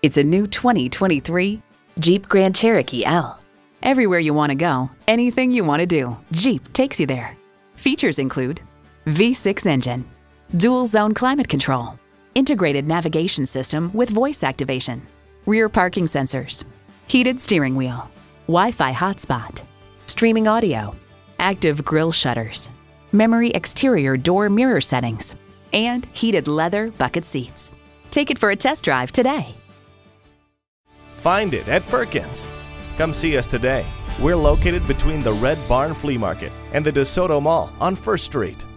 It's a new 2023 Jeep Grand Cherokee L. Everywhere you want to go, anything you want to do, Jeep takes you there. Features include V6 engine, dual zone climate control, integrated navigation system with voice activation, rear parking sensors, heated steering wheel, Wi-Fi hotspot, streaming audio, active grille shutters, memory exterior door mirror settings, and heated leather bucket seats. Take it for a test drive today. Find it at Firkins. Come see us today. We're located between the Red Barn Flea Market and the DeSoto Mall on 1st Street.